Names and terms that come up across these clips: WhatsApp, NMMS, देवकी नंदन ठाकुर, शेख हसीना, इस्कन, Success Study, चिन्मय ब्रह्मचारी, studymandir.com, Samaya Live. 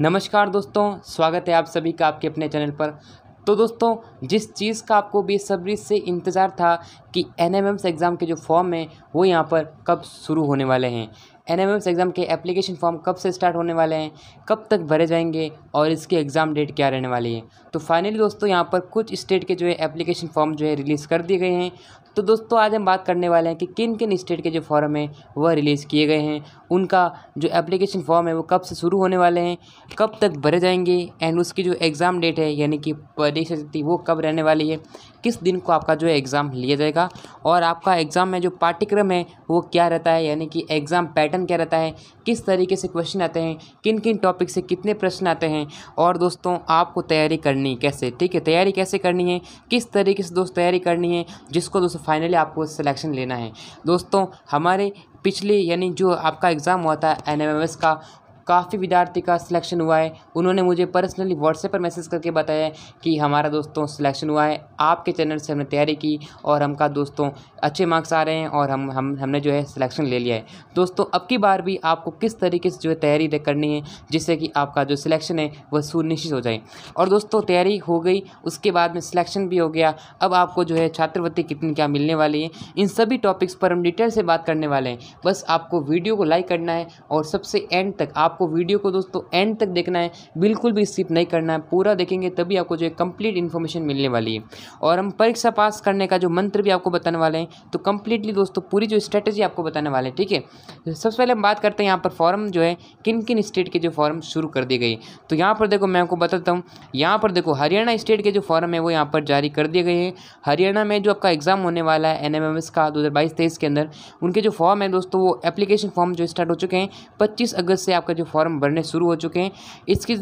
नमस्कार दोस्तों, स्वागत है आप सभी का आपके अपने चैनल पर। तो दोस्तों, जिस चीज़ का आपको बेसब्री से इंतज़ार था कि NMMS एग्ज़ाम के जो फॉर्म हैं वो यहाँ पर कब शुरू होने वाले हैं, NMMS एग्ज़ाम के एप्लीकेशन फॉर्म कब से स्टार्ट होने वाले हैं, कब तक भरे जाएंगे और इसकी एग्ज़ाम डेट क्या रहने वाली है। तो फाइनली दोस्तों यहाँ पर कुछ स्टेट के जो है एप्लीकेशन फॉर्म जो है रिलीज़ कर दिए गए हैं। तो दोस्तों आज हम बात करने वाले हैं कि किन किन स्टेट के जो फॉर्म हैं वह रिलीज़ किए गए हैं, उनका जो एप्लीकेशन फॉर्म है वो कब से शुरू होने वाले हैं, कब तक भरे जाएंगे एंड उसकी जो एग्ज़ाम डेट है यानी कि परीक्षा तिथि वो कब रहने वाली है, किस दिन को आपका जो है एग्ज़ाम लिया जाएगा और आपका एग्ज़ाम में जो पाठ्यक्रम है वो क्या रहता है यानी कि एग्ज़ाम पैटर्न क्या रहता है, किस तरीके से क्वेश्चन आते हैं, किन किन टॉपिक से कितने प्रश्न आते हैं और दोस्तों आपको तैयारी करनी कैसे, ठीक है, तैयारी कैसे करनी है, किस तरीके से दोस्त तैयारी करनी है जिसको दोस्तों फाइनली आपको सिलेक्शन लेना है। दोस्तों हमारे पिछले यानी जो आपका एग्ज़ाम हुआ था NMMS का, काफ़ी विद्यार्थी का सिलेक्शन हुआ है। उन्होंने मुझे पर्सनली व्हाट्सएप पर मैसेज करके बताया कि हमारा दोस्तों सिलेक्शन हुआ है, आपके चैनल से हमने तैयारी की और हमका दोस्तों अच्छे मार्क्स आ रहे हैं और हमने जो है सिलेक्शन ले लिया है। दोस्तों अब की बार भी आपको किस तरीके से जो है तैयारी करनी है जिससे कि आपका जो सिलेक्शन है वह सुनिश्चित हो जाए। और दोस्तों तैयारी हो गई, उसके बाद में सिलेक्शन भी हो गया, अब आपको जो है छात्रवृत्ति कितनी क्या मिलने वाली है, इन सभी टॉपिक्स पर हम डिटेल से बात करने वाले हैं। बस आपको वीडियो को लाइक करना है और सबसे एंड तक आपको वीडियो को दोस्तों एंड तक देखना है, बिल्कुल भी स्किप नहीं करना है, पूरा देखेंगे तभी आपको जो है कंप्लीट इन्फॉर्मेशन मिलने वाली है। और हम परीक्षा पास करने का जो मंत्र भी आपको बताने वाले हैं, तो कंप्लीटली दोस्तों पूरी जो स्ट्रेटेजी आपको बताने वाले हैं, ठीक है। सबसे पहले हम बात करते हैं यहाँ पर फॉर्म जो है किन किन स्टेट के जो फॉर्म शुरू कर दिए गए। तो यहाँ पर देखो मैं आपको बताता हूँ, यहाँ पर देखो हरियाणा स्टेट के जो फॉर्म है वो यहाँ पर जारी कर दिए गए हैं। हरियाणा में जो आपका एग्जाम होने वाला है NMMS का 2022-23 के अंदर, उनके जो फॉर्म है दोस्तों वो एप्लीकेशन फॉर्म जो स्टार्ट हो चुके हैं। 25 अगस्त से आपका जो फॉर्म भरने शुरू हो चुके हैं। इसकी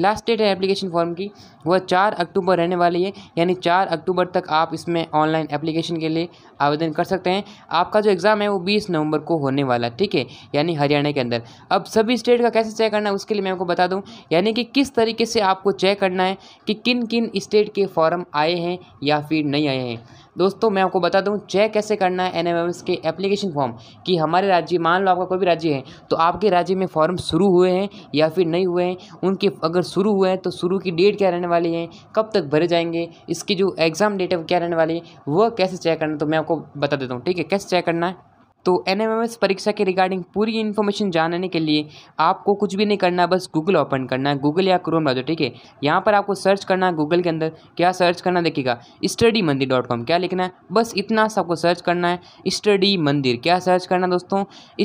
लास्ट डेट है एप्लीकेशन फॉर्म की वह 4 अक्टूबर रहने वाली है, यानी 4 अक्टूबर तक आप इसमें ऑनलाइन एप्लीकेशन के लिए आवेदन कर सकते हैं। आपका जो एग्ज़ाम है वो 20 नवंबर को होने वाला है, ठीक है, यानी हरियाणा के अंदर। अब सभी स्टेट का कैसे चेक करना है उसके लिए मैं आपको बता दूं, यानी कि किस तरीके से आपको चेक करना है कि किन किन स्टेट के फॉर्म आए हैं या फिर नहीं आए हैं। दोस्तों मैं आपको बता दूं चेक कैसे करना है NMMS के एप्लीकेशन फॉर्म कि हमारे राज्य, मान लो आपका कोई भी राज्य है, तो आपके राज्य में फॉर्म शुरू हुए हैं या फिर नहीं हुए हैं। उनके अगर शुरू हुए हैं तो शुरू की डेट क्या रहने वाली है, कब तक भरे जाएंगे, इसकी जो एग्ज़ाम डेट है क्या रहने वाली है, वह कैसे चेक करना है तो मैं आपको बता देता हूँ, ठीक है, कैसे चेक करना है। तो NMMS परीक्षा के रिगार्डिंग पूरी इन्फॉर्मेशन जानने के लिए आपको कुछ भी नहीं करना, बस गूगल ओपन करना है, गूगल या क्रोम ब्राउज़र, ठीक है। यहाँ पर आपको सर्च करना है गूगल के अंदर, क्या सर्च करना देखिएगा, studymandir.com, क्या लिखना है, बस इतना सा आपको सर्च करना है, स्टडी मंदिर, क्या सर्च करना दोस्तों,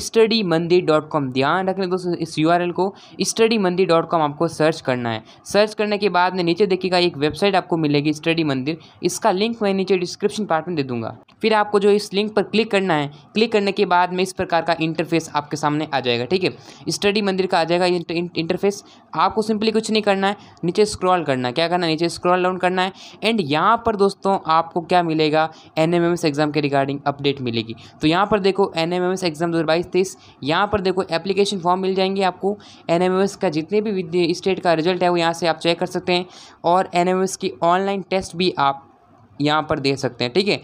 studymandir.com। ध्यान रख लें दोस्तों इस URL को, studymandir.com आपको सर्च करना है। सर्च करने के बाद में नीचे देखिएगा एक वेबसाइट आपको मिलेगी स्टडी मंदिर, इसका लिंक मैं नीचे डिस्क्रिप्शन पार्ट में दे दूँगा। फिर आपको जो इस लिंक पर क्लिक करना है, क्लिक करने के बाद में इस प्रकार का इंटरफेस आपके सामने आ जाएगा, ठीक है, स्टडी मंदिर का आ जाएगा इंटरफेस। आपको सिंपली कुछ नहीं करना है, नीचे स्क्रॉल करना है, क्या करना है, नीचे स्क्रॉल डाउन करना है एंड यहाँ पर दोस्तों आपको क्या मिलेगा, NMMS एग्जाम के रिगार्डिंग अपडेट मिलेगी। तो यहाँ पर देखो NMMS एग्जाम 2022-23, यहाँ पर देखो एप्लीकेशन फॉर्म मिल जाएंगे आपको। NMMS का जितने भी स्टेट का रिजल्ट है वो यहाँ से आप चेक कर सकते हैं और NMMS की ऑनलाइन टेस्ट भी आप यहाँ पर दे सकते हैं, ठीक है,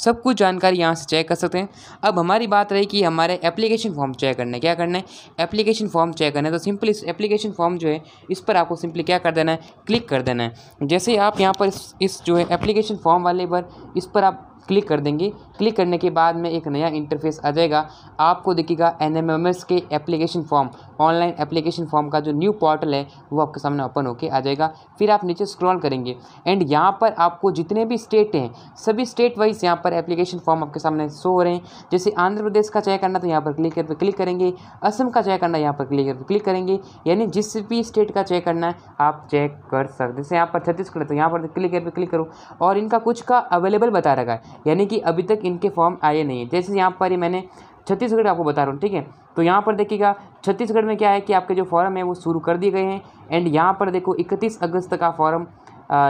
सब कुछ जानकारी यहाँ से चेक कर सकते हैं। अब हमारी बात रही कि हमारे एप्लीकेशन फॉर्म चेक करना है, क्या करना है, एप्लीकेशन फॉर्म चेक करना है। तो सिंपली इस एप्लीकेशन फॉर्म जो है इस पर आपको सिंपली क्या कर देना है, क्लिक कर देना है। जैसे आप यहाँ पर इस जो है एप्लीकेशन फॉर्म वाले पर इस पर आप क्लिक कर देंगे, क्लिक करने के बाद में एक नया इंटरफेस आ जाएगा। आपको देखिएगा NMMS के application form, online application form का जो न्यू पोर्टल है वो आपके सामने ओपन होके आ जाएगा। फिर आप नीचे स्क्रॉल करेंगे एंड यहाँ पर आपको जितने भी स्टेट हैं सभी स्टेट वाइज यहाँ पर एप्लीकेशन फॉर्म आपके सामने शो हो रहे हैं। जैसे आंध्र प्रदेश का चेक करना तो यहाँ पर क्लिक करेंगे, असम का चेक करना यहाँ पर क्लिक करेंगे, यानी जिस भी स्टेट का चेक करना है आप चेक कर सकते। जैसे यहाँ पर छत्तीसगढ़ तो यहाँ पर क्लिक करो और इनका कुछ का अवेलेबल बता रखा है, यानी कि अभी तक इनके फॉर्म आए नहीं है। जैसे यहाँ पर ये मैंने छत्तीसगढ़ आपको बता रहा हूँ, ठीक है, तो यहाँ पर देखिएगा छत्तीसगढ़ में क्या है कि आपके जो फॉर्म है वो शुरू कर दिए गए हैं एंड यहाँ पर देखो 31 अगस्त तक आप फॉर्म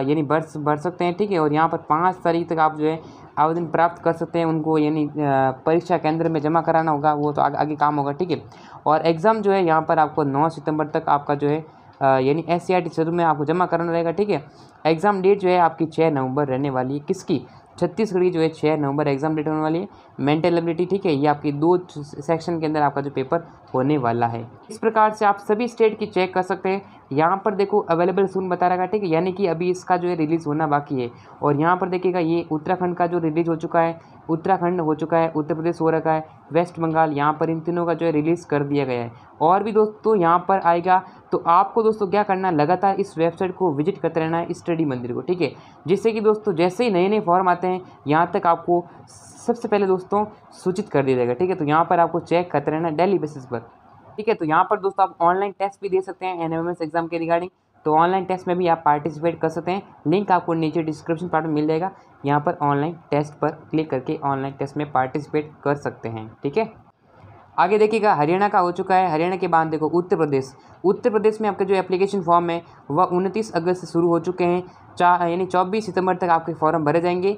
यानी भर सकते हैं, ठीक है, और यहाँ पर 5 तारीख तक आप जो है आवेदन प्राप्त कर सकते हैं। उनको यानी परीक्षा केंद्र में जमा कराना होगा, वो तो आगे काम होगा, ठीक है। और एग्ज़ाम जो है यहाँ पर आपको 9 सितम्बर तक आपका जो है यानी SCRT में आपको जमा कराना रहेगा, ठीक है। एग्ज़ाम डेट जो है आपकी 6 नवंबर रहने वाली है, किसकी, छत्तीसगढ़ की जो है 6 नवंबर एग्जाम डेट होने वाली है। मेंटल एबिलिटी, ठीक है, ये आपकी 2 सेक्शन के अंदर आपका जो पेपर होने वाला है। इस प्रकार से आप सभी स्टेट की चेक कर सकते हैं। यहाँ पर देखो अवेलेबल सून बता रहेगा, ठीक है, यानी कि अभी इसका जो है रिलीज़ होना बाकी है। और यहाँ पर देखिएगा ये उत्तराखंड का जो रिलीज़ हो चुका है, उत्तराखंड हो चुका है, उत्तर प्रदेश हो रखा है, वेस्ट बंगाल, यहाँ पर इन तीनों का जो है रिलीज़ कर दिया गया है। और भी दोस्तों यहाँ पर आएगा, तो आपको दोस्तों क्या करना, लगातार इस वेबसाइट को विजिट करते रहना है, स्टडी मंदिर को, ठीक है, जिससे कि दोस्तों जैसे ही नए नए फॉर्म आते हैं यहाँ तक आपको सबसे पहले दोस्तों सूचित कर दिया जाएगा, ठीक है। तो यहाँ पर आपको चेक करते रहना डेली बेसिस पर, ठीक है। तो यहाँ पर दोस्तों आप ऑनलाइन टेस्ट भी दे सकते हैं एनएमएमएस एग्जाम के रिगार्डिंग, तो ऑनलाइन टेस्ट में भी आप पार्टिसिपेट कर सकते हैं। लिंक आपको नीचे डिस्क्रिप्शन पार्ट में मिल जाएगा, यहाँ पर ऑनलाइन टेस्ट पर क्लिक करके ऑनलाइन टेस्ट में पार्टिसिपेट कर सकते हैं, ठीक है। आगे देखिएगा हरियाणा का हो चुका है, हरियाणा के बाद देखो उत्तर प्रदेश। उत्तर प्रदेश में आपके जो एप्लीकेशन फॉर्म है वह 29 अगस्त से शुरू हो चुके हैं, यानी 24 सितंबर तक आपके फॉर्म भरे जाएंगे।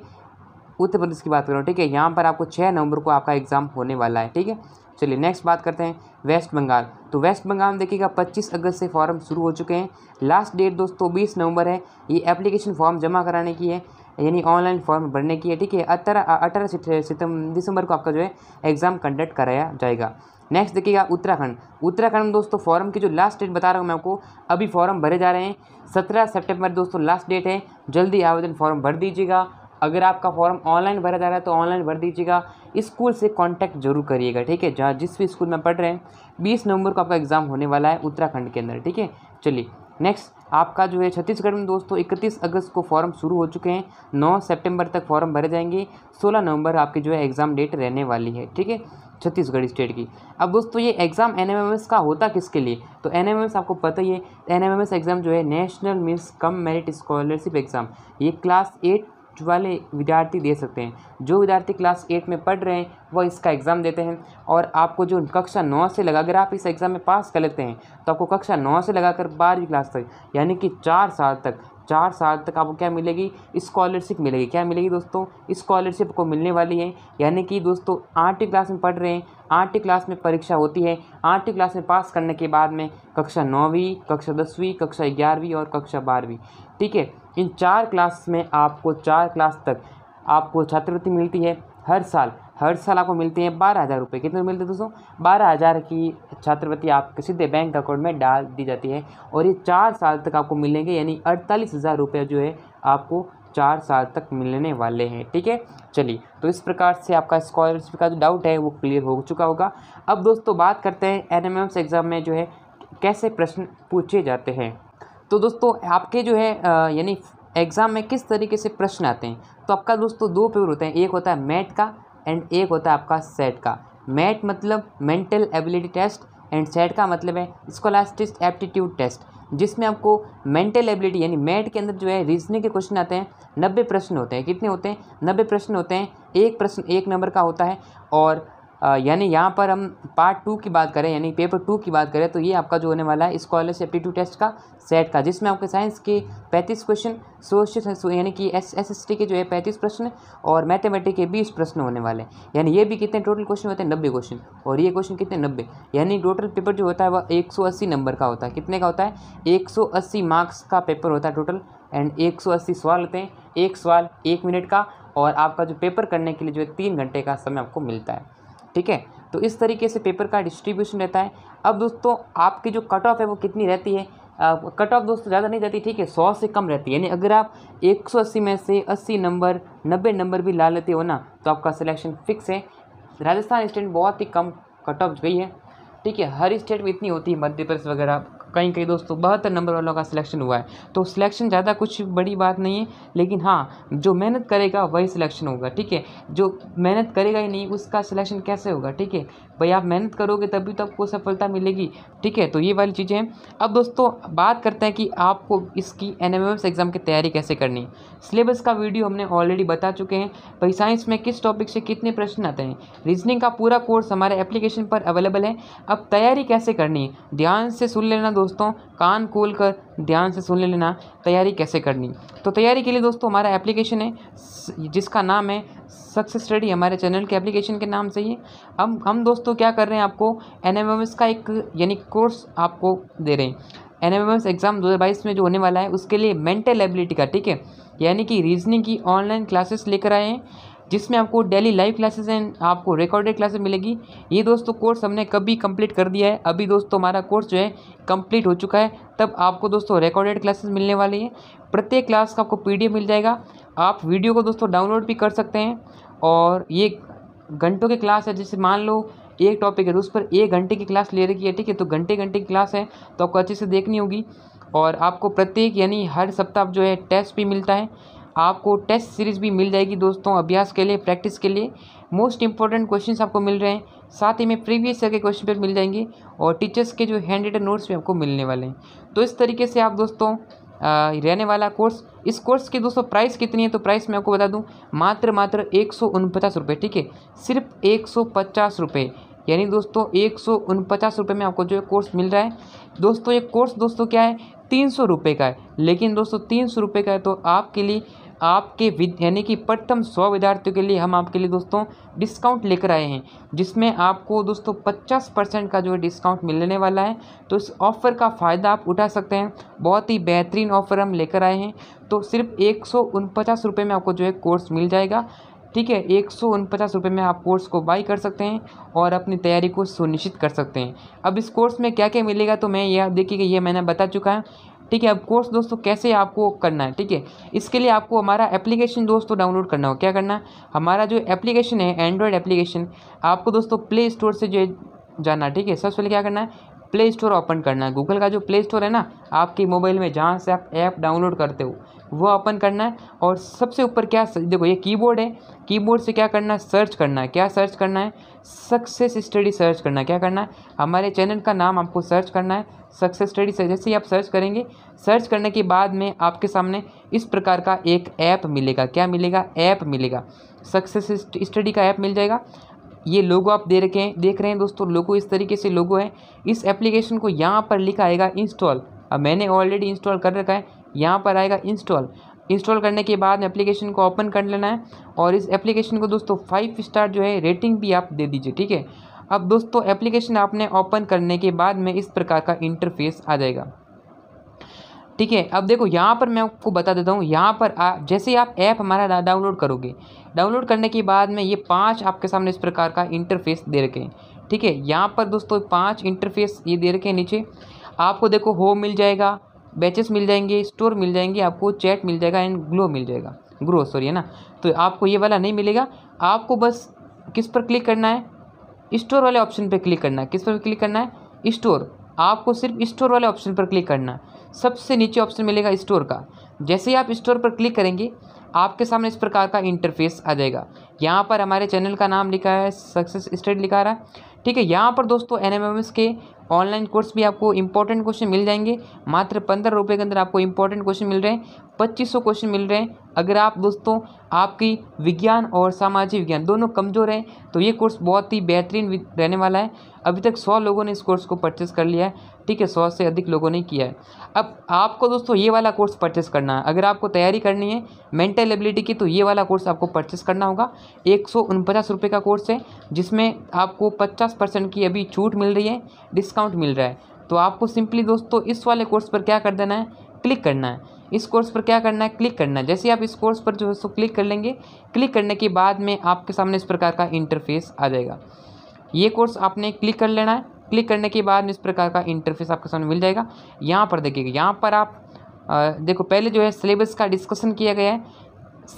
उत्तर प्रदेश की बात कर रहा हूँ, ठीक है। यहाँ पर आपको 6 नवंबर को आपका एग्जाम होने वाला है, ठीक है। चलिए नेक्स्ट बात करते हैं वेस्ट बंगाल। तो वेस्ट बंगाल में देखिएगा 25 अगस्त से फॉर्म शुरू हो चुके हैं। लास्ट डेट दोस्तों 20 नवंबर है, ये एप्लीकेशन फॉर्म जमा कराने की है, यानी ऑनलाइन फॉर्म भरने की है, ठीक है। 18 दिसंबर को आपका जो है एग्ज़ाम कंडक्ट कराया जाएगा। नेक्स्ट देखिएगा उत्तराखंड। उत्तराखंड में दोस्तों फॉर्म की जो लास्ट डेट बता रहा हूँ मैं आपको, अभी फॉर्म भरे जा रहे हैं। 17 सितंबर दोस्तों लास्ट डेट है, जल्दी आवेदन फॉर्म भर दीजिएगा। अगर आपका फॉर्म ऑनलाइन भरा जा रहा है तो ऑनलाइन भर दीजिएगा। स्कूल से कांटेक्ट जरूर करिएगा, ठीक है, जहाँ जिस भी स्कूल में पढ़ रहे हैं। 20 नवंबर को आपका एग्ज़ाम होने वाला है उत्तराखंड के अंदर, ठीक है। चलिए नेक्स्ट आपका जो है छत्तीसगढ़ में दोस्तों 31 अगस्त को फॉर्म शुरू हो चुके हैं, 9 सितंबर तक फॉर्म भरे जाएंगे। 16 नवंबर आपकी जो है एग्ज़ाम डेट रहने वाली है, ठीक है, छत्तीसगढ़ स्टेट की। अब दोस्तों ये एग्ज़ाम एनएमएमएस का होता किसके लिए, तो एनएमएमएस आपको पता ही है। एनएमएमएस एग्ज़ाम जो है national means cum merit scholarship exam, ये क्लास 8 वाले विद्यार्थी दे सकते हैं। जो विद्यार्थी क्लास 8 में पढ़ रहे हैं वह इसका एग्ज़ाम देते हैं। और आपको जो कक्षा 9 से लगा, अगर आप इस एग्ज़ाम में पास कर लेते हैं तो आपको कक्षा 9 से लगाकर 12वीं क्लास तक, यानी कि 4 साल तक, 4 साल तक आपको क्या मिलेगी, स्कॉलरशिप मिलेगी। क्या मिलेगी दोस्तों, स्कॉलरशिप को मिलने वाली है। यानी कि दोस्तों 8वीं क्लास में पढ़ रहे हैं, 8वीं क्लास में परीक्षा होती है, 8वीं क्लास में पास करने के बाद में कक्षा 9वीं, कक्षा 10वीं, कक्षा 11वीं और कक्षा 12वीं, ठीक है, इन 4 क्लास में आपको 4 क्लास तक आपको छात्रवृत्ति मिलती है। हर साल आपको मिलते हैं 12,000 रुपये। कितने मिलते हैं दोस्तों, 12,000 की छात्रवृत्ति आपके सीधे बैंक अकाउंट में डाल दी जाती है। और ये 4 साल तक आपको मिलेंगे, यानी 48,000 रुपये जो है आपको 4 साल तक मिलने वाले हैं, ठीक है। चलिए तो इस प्रकार से आपका स्कॉलरशिप का जो डाउट है वो क्लियर हो चुका होगा। अब दोस्तों बात करते हैं एनएमएमएस एग्ज़ाम में जो है कैसे प्रश्न पूछे जाते हैं। तो दोस्तों आपके जो है यानी एग्ज़ाम में किस तरीके से प्रश्न आते हैं, तो आपका दोस्तों 2 पेपर होते हैं, एक होता है मैट का एंड एक होता है आपका सेट का। मैट मतलब mental ability test and SAT का मतलब है स्कॉलास्टिक एप्टीट्यूड टेस्ट, जिसमें आपको मेंटल एबिलिटी यानी मैट के अंदर जो है रीजनिंग के क्वेश्चन आते हैं। 90 प्रश्न होते हैं। कितने होते हैं, 90 प्रश्न होते हैं। एक प्रश्न 1 नंबर का होता है। और यानी यहाँ पर हम पार्ट 2 की बात करें, यानी पेपर 2 की बात करें, तो ये आपका जो होने वाला है स्कॉलरशिप एप्टीट्यूड टेस्ट का सेट का, जिसमें आपके साइंस के 35 क्वेश्चन, सोशल यानी कि एसएसटी के जो है 35 प्रश्न और मैथमेटिक्स के 20 प्रश्न होने वाले हैं। यानी ये भी कितने टोटल क्वेश्चन होते हैं, 90 क्वेश्चन, और ये क्वेश्चन कितने, 90, यानी टोटल पेपर जो होता है वह 180 नंबर का होता है। कितने का होता है, 180 मार्क्स का पेपर होता है टोटल, एंड 180 सवाल होते हैं। एक सवाल 1 मिनट का, और आपका जो पेपर करने के लिए जो है 3 घंटे का समय आपको मिलता है, ठीक है। तो इस तरीके से पेपर का डिस्ट्रीब्यूशन रहता है। अब दोस्तों आपकी जो कट ऑफ है वो कितनी रहती है, कट ऑफ दोस्तों ज़्यादा नहीं जाती, ठीक है, 100 से कम रहती है। यानी अगर आप 180 में से 80 नंबर 90 नंबर भी ला लेते हो ना, तो आपका सिलेक्शन फिक्स है। राजस्थान स्टेट बहुत ही कम कट ऑफ गई है, ठीक है, हर स्टेट में इतनी होती है, मध्य प्रदेश वगैरह कहीं कहीं दोस्तों 72 नंबर वालों का सिलेक्शन हुआ है। तो सिलेक्शन ज़्यादा कुछ बड़ी बात नहीं है, लेकिन हाँ जो मेहनत करेगा वही सिलेक्शन होगा, ठीक है। जो मेहनत करेगा ही नहीं उसका सिलेक्शन कैसे होगा, ठीक है भाई, आप मेहनत करोगे तभी तो आपको सफलता मिलेगी, ठीक है। तो ये वाली चीज़ें हैं। अब दोस्तों बात करते हैं कि आपको इसकी एनएमएमएस एग्ज़ाम की तैयारी कैसे करनी है। सिलेबस का वीडियो हमने ऑलरेडी बता चुके हैं भाई, साइंस में किस टॉपिक से कितने प्रश्न आते हैं। रीजनिंग का पूरा कोर्स हमारे एप्लीकेशन पर अवेलेबल है। अब तैयारी कैसे करनी है, ध्यान से सुन लेना दोस्तों, कान खोल कर ध्यान से सुन लेना तैयारी कैसे करनी। तो तैयारी के लिए दोस्तों हमारा एप्लीकेशन है जिसका नाम है सक्सेस स्टडी, हमारे चैनल के एप्लीकेशन के नाम से ही। हम दोस्तों क्या कर रहे हैं, आपको एनएमएमएस का एक यानी कोर्स आपको दे रहे हैं। NMMS एग्ज़ाम 2022 में जो होने वाला है उसके लिए मेंटल एबिलिटी का, ठीक है, यानी कि रीजनिंग की ऑनलाइन क्लासेस लेकर आए हैं जिसमें आपको डेली लाइव क्लासेस एंड आपको रिकॉर्डेड क्लासेस मिलेगी। ये दोस्तों कोर्स हमने कभी कंप्लीट कर दिया है, अभी दोस्तों हमारा कोर्स जो है कंप्लीट हो चुका है। तब आपको दोस्तों रिकॉर्डेड क्लासेस मिलने वाली है, प्रत्येक क्लास का आपको PDF मिल जाएगा। आप वीडियो को दोस्तों डाउनलोड भी कर सकते हैं और ये घंटों की क्लास है, जैसे मान लो एक टॉपिक है तो उस पर 1 घंटे की क्लास ले रखी है, ठीक है, तो घंटे की क्लास है तो आपको अच्छे से देखनी होगी। और आपको प्रत्येक यानी हर सप्ताह जो है टेस्ट भी मिलता है, आपको टेस्ट सीरीज़ भी मिल जाएगी दोस्तों अभ्यास के लिए, प्रैक्टिस के लिए। मोस्ट इंपॉर्टेंट क्वेश्चंस आपको मिल रहे हैं, साथ ही में प्रीवियस ईयर के क्वेश्चन पेपर मिल जाएंगे और टीचर्स के जो हैंड रिटन नोट्स भी आपको मिलने वाले हैं। तो इस तरीके से आप दोस्तों रहने वाला कोर्स, इस कोर्स की दोस्तों प्राइस कितनी है, तो प्राइस मैं आपको बता दूं मात्र 149 रुपये, ठीक है, सिर्फ 150 रुपये, यानी दोस्तों 149 रुपये में आपको जो कोर्स मिल रहा है। दोस्तों ये कोर्स दोस्तों क्या है, 300 रुपये का है, लेकिन दोस्तों 300 रुपये का है तो आपके लिए, आपके यानी कि प्रथम 100 विद्यार्थियों के लिए हम आपके लिए दोस्तों डिस्काउंट लेकर आए हैं, जिसमें आपको दोस्तों 50% का जो है डिस्काउंट मिलने वाला है। तो इस ऑफ़र का फ़ायदा आप उठा सकते हैं, बहुत ही बेहतरीन ऑफ़र हम लेकर आए हैं। तो सिर्फ 149 रुपये में आपको जो है कोर्स मिल जाएगा, ठीक है, 149 रुपये में आप कोर्स को बाई कर सकते हैं और अपनी तैयारी को सुनिश्चित कर सकते हैं। अब इस कोर्स में क्या क्या मिलेगा तो मैं यह देखिएगा, ये मैंने बता चुका है, ठीक है। अब कोर्स दोस्तों कैसे आपको करना है, ठीक है, इसके लिए आपको हमारा एप्लीकेशन दोस्तों डाउनलोड करना हो। क्या करना है, हमारा जो एप्लीकेशन है एंड्रॉयड एप्लीकेशन, आपको दोस्तों प्ले स्टोर से जो जाना, ठीक है, सबसे पहले क्या करना है प्ले स्टोर ओपन करना है, गूगल का जो प्ले स्टोर है ना आपके मोबाइल में, जहाँ से आप ऐप डाउनलोड करते हो वो ओपन करना है। और सबसे ऊपर क्या देखो ये कीबोर्ड है, कीबोर्ड से क्या करना है सर्च करना है, क्या सर्च करना है, सक्सेस स्टडी सर्च करना है। क्या करना है, हमारे चैनल का नाम आपको सर्च करना है, सक्सेस स्टडी। जैसे ही आप सर्च करेंगे, सर्च करने के बाद में आपके सामने इस प्रकार का एक ऐप मिलेगा। क्या मिलेगा, ऐप मिलेगा, सक्सेस स्टडी का ऐप मिल जाएगा। ये लोगो आप दे रखे हैं, देख रहे हैं दोस्तों, लोगो इस तरीके से लोगो है। इस एप्लीकेशन को यहाँ पर लिखा आएगा इंस्टॉल, अब मैंने ऑलरेडी इंस्टॉल कर रखा है, यहाँ पर आएगा इंस्टॉल। इंस्टॉल करने के बाद एप्लीकेशन को ओपन कर लेना है और इस एप्लीकेशन को दोस्तों 5 स्टार जो है रेटिंग भी आप दे दीजिए, ठीक है। अब दोस्तों एप्लीकेशन आपने ओपन करने के बाद में इस प्रकार का इंटरफेस आ जाएगा, ठीक है। अब देखो यहाँ पर मैं आपको बता देता हूँ, यहाँ पर जैसे ही आप ऐप हमारा डाउनलोड करोगे, डाउनलोड करने के बाद में ये 5 आपके सामने इस प्रकार का इंटरफेस दे रखे हैं, ठीक है। यहाँ पर दोस्तों 5 इंटरफेस ये दे रखे हैं, नीचे आपको देखो होम मिल जाएगा, बैचेस मिल जाएंगे, स्टोर मिल जाएंगे, आपको चैट मिल जाएगा एंड ग्लो मिल जाएगा, ग्रो सॉरी है ना, तो आपको ये वाला नहीं मिलेगा। आपको बस किस पर क्लिक करना है, स्टोर वाले ऑप्शन पर क्लिक करना है। किस पर क्लिक करना है, स्टोर, आपको सिर्फ स्टोर वाले ऑप्शन पर क्लिक करना है। सबसे नीचे ऑप्शन मिलेगा स्टोर का, जैसे ही आप स्टोर पर क्लिक करेंगे आपके सामने इस प्रकार का इंटरफेस आ जाएगा। यहाँ पर हमारे चैनल का नाम लिखा है, सक्सेस स्टडी लिखा रहा है, ठीक है। यहाँ पर दोस्तों NMMS के ऑनलाइन कोर्स भी आपको इंपॉर्टेंट क्वेश्चन मिल जाएंगे, मात्र 15 रुपये के अंदर आपको इंपॉर्टेंट क्वेश्चन मिल रहे हैं, 2500 क्वेश्चन मिल रहे हैं। अगर आप दोस्तों आपकी विज्ञान और सामाजिक विज्ञान दोनों कमज़ोर हैं तो ये कोर्स बहुत ही बेहतरीन रहने वाला है। अभी तक 100 लोगों ने इस कोर्स को परचेस कर लिया है, ठीक है, 100 से अधिक लोगों ने किया है। अब आपको दोस्तों ये वाला कोर्स परचेस करना है, अगर आपको तैयारी करनी है मेंटल एबिलिटी की तो ये वाला कोर्स आपको परचेस करना होगा। 149 रुपये का कोर्स है, जिसमें आपको 50% की अभी छूट मिल रही है, डिस्काउंट मिल रहा है। तो आपको सिंपली दोस्तों इस वाले कोर्स पर क्या कर देना है, क्लिक करना है। इस कोर्स पर क्या करना है, क्लिक करना है। जैसे ही आप इस कोर्स पर जो है सो क्लिक कर लेंगे, क्लिक करने के बाद में आपके सामने इस प्रकार का इंटरफेस आ जाएगा। ये कोर्स आपने क्लिक कर लेना है, क्लिक करने के बाद में इस प्रकार का इंटरफेस आपके सामने मिल जाएगा। यहाँ पर देखिएगा, यहाँ पर आप देखो पहले जो है सिलेबस का डिस्कशन किया गया है,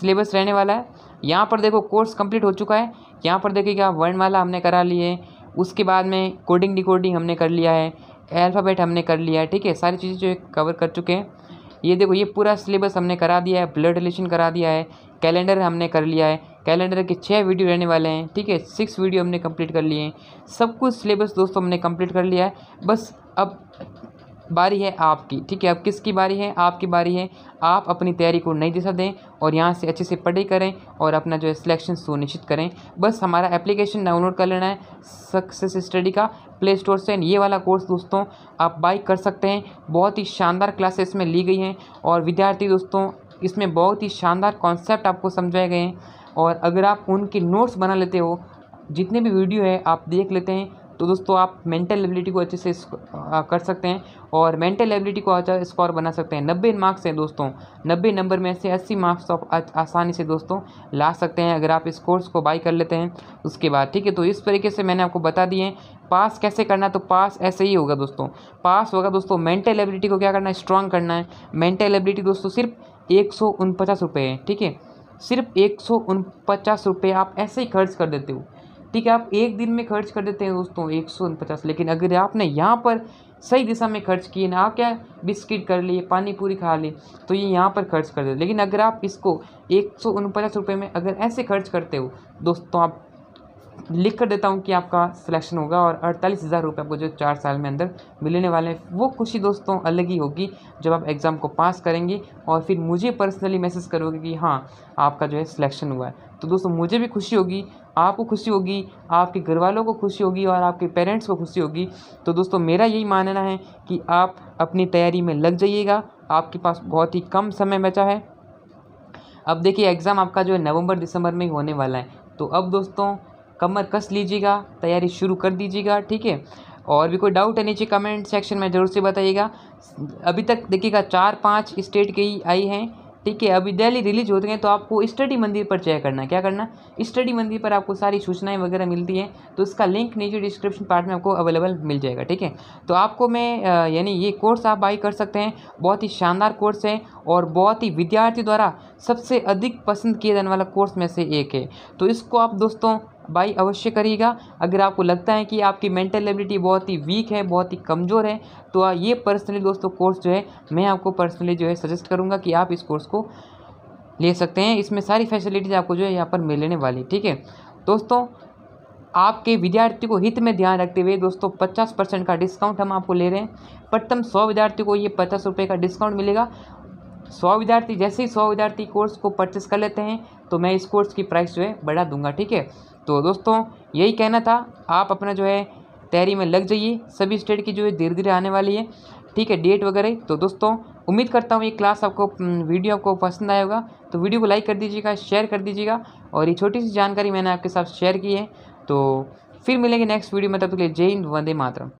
सिलेबस रहने वाला है। यहाँ पर देखो कोर्स कंप्लीट हो चुका है, यहाँ पर देखिएगा वर्णमाला हमने करा ली है, उसके बाद में कोडिंग डिकोडिंग हमने कर लिया है, अल्फ़ाबेट हमने कर लिया है, ठीक है, सारी चीज़ें जो है कवर कर चुके हैं। ये देखो ये पूरा सिलेबस हमने करा दिया है, ब्लड रिलेशन करा दिया है, कैलेंडर हमने कर लिया है, कैलेंडर के 6 वीडियो रहने वाले हैं, ठीक है, 6 वीडियो हमने कंप्लीट कर लिए हैं। सब कुछ सिलेबस दोस्तों हमने कंप्लीट कर लिया है, बस अब बारी है आपकी, ठीक है। अब किसकी बारी है, आपकी बारी है। आप अपनी तैयारी को नई दिशा दें और यहाँ से अच्छे से पढ़ाई करें और अपना जो है सिलेक्शन सुनिश्चित करें। बस हमारा एप्लीकेशन डाउनलोड कर लेना है सक्सेस स्टडी का प्ले स्टोर से, ये वाला कोर्स दोस्तों आप बाय कर सकते हैं। बहुत ही शानदार क्लासेस में ली गई हैं और विद्यार्थी दोस्तों इसमें बहुत ही शानदार कॉन्सेप्ट आपको समझाए गए हैं, और अगर आप उनके नोट्स बना लेते हो, जितने भी वीडियो है आप देख लेते हैं तो दोस्तों आप मेंटल एबिलिटी को अच्छे से कर सकते हैं और मेंटल एबिलिटी को अच्छा स्कोर बना सकते हैं। 90 मार्क्स हैं दोस्तों, 90 नंबर में से 80 मार्क्स आप आसानी से दोस्तों ला सकते हैं अगर आप इस कोर्स को बाई कर लेते हैं उसके बाद। ठीक है, तो इस तरीके से मैंने आपको बता दिए पास कैसे करना, तो पास ऐसे ही होगा दोस्तों, पास होगा दोस्तों। मेंटल एबिलिटी को क्या करना है, स्ट्रांग करना है। मेंटल एबिलिटी दोस्तों सिर्फ 149 रुपये है, ठीक है, सिर्फ 149 रुपये आप ऐसे ही खर्च कर देते हो। ठीक है, आप एक दिन में खर्च कर देते हैं दोस्तों 149, लेकिन अगर आपने यहाँ पर सही दिशा में खर्च किए ना, आप क्या बिस्किट कर लिए, पानी पूरी खा ली, तो ये यहाँ पर खर्च कर देते। लेकिन अगर आप इसको 149 रुपये में अगर ऐसे खर्च करते हो दोस्तों, आप लिख कर देता हूँ कि आपका सिलेक्शन होगा और 48,000 रुपये आपको जो 4 साल में अंदर मिलने वाले हैं, वो खुशी दोस्तों अलग ही होगी जब आप एग्ज़ाम को पास करेंगे और फिर मुझे पर्सनली मैसेज करोगे कि हाँ आपका जो है सिलेक्शन हुआ है। तो दोस्तों मुझे भी खुशी होगी, आपको खुशी होगी, आपके घर वालों को खुशी होगी और आपके पेरेंट्स को खुशी होगी। तो दोस्तों मेरा यही मानना है कि आप अपनी तैयारी में लग जाइएगा, आपके पास बहुत ही कम समय बचा है। अब देखिए एग्ज़ाम आपका जो है नवंबर दिसंबर में होने वाला है, तो अब दोस्तों कमर कस लीजिएगा, तैयारी शुरू कर दीजिएगा। ठीक है, और भी कोई डाउट है नीचे कमेंट सेक्शन में ज़रूर से बताइएगा। अभी तक देखिएगा 4-5 स्टेट के ही आई हैं, ठीक है, अभी डेली रिलीज होते हैं, तो आपको स्टडी मंदिर पर चेक करना है। क्या करना, स्टडी मंदिर पर आपको सारी सूचनाएं वगैरह मिलती हैं, तो इसका लिंक नीचे डिस्क्रिप्शन पार्ट में आपको अवेलेबल मिल जाएगा। ठीक है, तो आपको मैं यानी ये कोर्स आप बाई कर सकते हैं, बहुत ही शानदार कोर्स है और बहुत ही विद्यार्थी द्वारा सबसे अधिक पसंद किया जाने वाला कोर्स में से एक है। तो इसको आप दोस्तों बाई अवश्य करिएगा। अगर आपको लगता है कि आपकी मेंटल एबिलिटी बहुत ही वीक है, बहुत ही कमज़ोर है, तो ये पर्सनली दोस्तों कोर्स जो है मैं आपको पर्सनली जो है सजेस्ट करूँगा कि आप इस कोर्स को ले सकते हैं। इसमें सारी फैसिलिटीज़ आपको जो है यहाँ पर मिलने वाली। ठीक है दोस्तों, आपके विद्यार्थी को हित में ध्यान रखते हुए दोस्तों 50% का डिस्काउंट हम आपको ले रहे हैं। प्रथम 100 विद्यार्थी को ये 50 रुपये का डिस्काउंट मिलेगा। 100 विद्यार्थी, जैसे ही 100 विद्यार्थी कोर्स को परचेस कर लेते हैं, तो मैं इस कोर्स की प्राइस जो है बढ़ा दूंगा। ठीक है, तो दोस्तों यही कहना था, आप अपना जो है तैयारी में लग जाइए। सभी स्टेट की जो है धीरे धीरे आने वाली है, ठीक है, डेट वगैरह। तो दोस्तों उम्मीद करता हूँ ये क्लास आपको, वीडियो आपको पसंद आया होगा, तो वीडियो को लाइक कर दीजिएगा, शेयर कर दीजिएगा और ये छोटी सी जानकारी मैंने आपके साथ शेयर की है। तो फिर मिलेंगे नेक्स्ट वीडियो में, तब तक के लिए जय हिंद, वंदे मातरम।